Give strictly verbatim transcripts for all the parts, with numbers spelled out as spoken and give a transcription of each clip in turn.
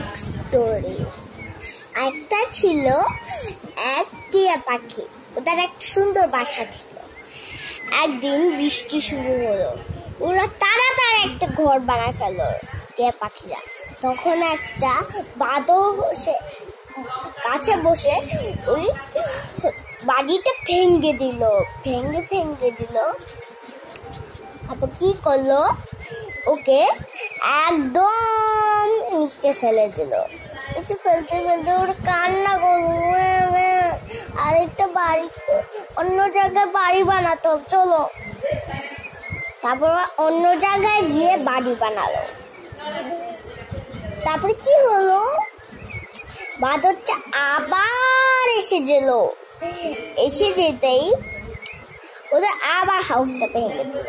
এক স্টোরি। একটা ছিল এক টিয়া পাখি, ওদের একটা সুন্দর বাসা ছিল। একদিন বৃষ্টি শুরু হলো, ওরা তাড়াতাড়ি একটা ঘর বানায় ফেলো টিয়া পাখিরা। তখন একটা বাদর কাছে বসে ওই বাড়িটা ভেঙে দিল ভেঙে ভেঙে দিল তারপর কি করলো, ওকে একদম নিচে ফেলে দিল। নিচে ফেলতে ফেলতে ওর কান্না করলো, আরেকটা বাড়ি অন্য জায়গায় বাড়ি বানাতো চলো। তারপর অন্য জায়গায় গিয়ে বাড়ি বানালো। তারপরে কি হলো, বাদরটা আবার এসে গেল। এসে যেতেই ওদের আবার হাউসটা ভেঙে দিল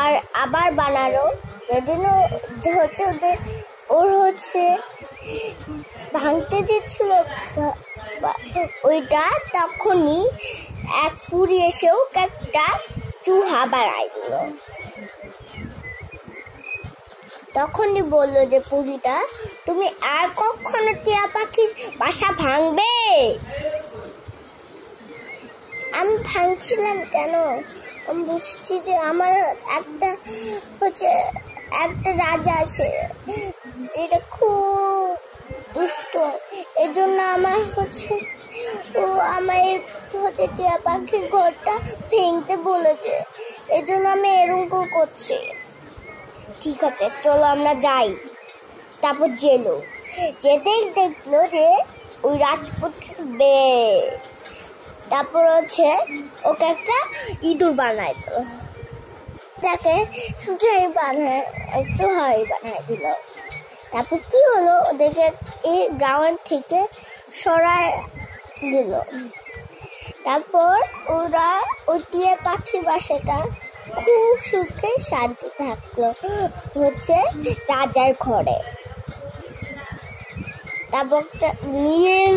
আর আবার বানালো। যেদিন হচ্ছে ওদের ওর হচ্ছে ভাঙতে যেছিল ওইটা, তখনই এক পুরি এসেও একটা চুহা বাড়াই দিল। তখনই বললো যে পুরিটা, তুমি আর কখনো টিয়া পাখির বাসা ভাঙবে? আমি ভাঙছিলাম কেন, আমি বুঝছি যে আমার একটা হচ্ছে একটা রাজা আছে যেটা খুব দুষ্ট, এজন্য আমার হচ্ছে ও আমার হচ্ছে টিয়া পাখির ঘরটা ভেঙতে বলেছে, এজন্য আমি এরকম করছি। ঠিক আছে চলো আমরা যাই। তারপর জেলো, যেতেই দেখলো যে ওই রাজপুত্র বে তারপর হচ্ছে ওকে একটা ইঁদুর বানায় দিল, তাকে সুচাই বানায় চোহাই বানায় দিল। তারপর কি হলো, ওদেরকে এই গ্রাউন্ড থেকে সরায় দিল। তারপর ওরা ওই টিয়া পাখির বাসাটা খুব সুখে শান্তি থাকলো হচ্ছে রাজার ঘরে। তারপর নীল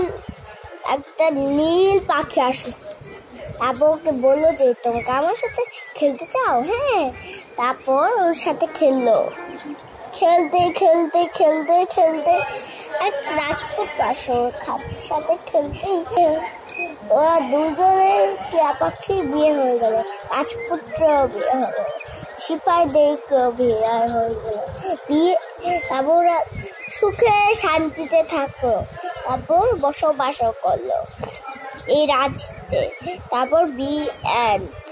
একটা নীল পাখি আসলো, তারপর ওকে বললো যে তোমাকে আমার সাথে খেলতে চাও? হ্যাঁ। তারপর ওর সাথে খেললো। খেলতে খেলতে খেলতে খেলতে এক রাজপুত্র আসলো, সাথে খেলতেই ওরা দুজনের টিয়া পাখি বিয়ে হয়ে গেল। রাজপুত্র বিয়ে হলো, সিপাহীদেরকেও বিয়ে হয়ে গেল বিয়ে। তারপর ওরা সুখে শান্তিতে থাকলো, তারপর বসবাসও করলো এই রাজতে। তারপর বি এন্ড।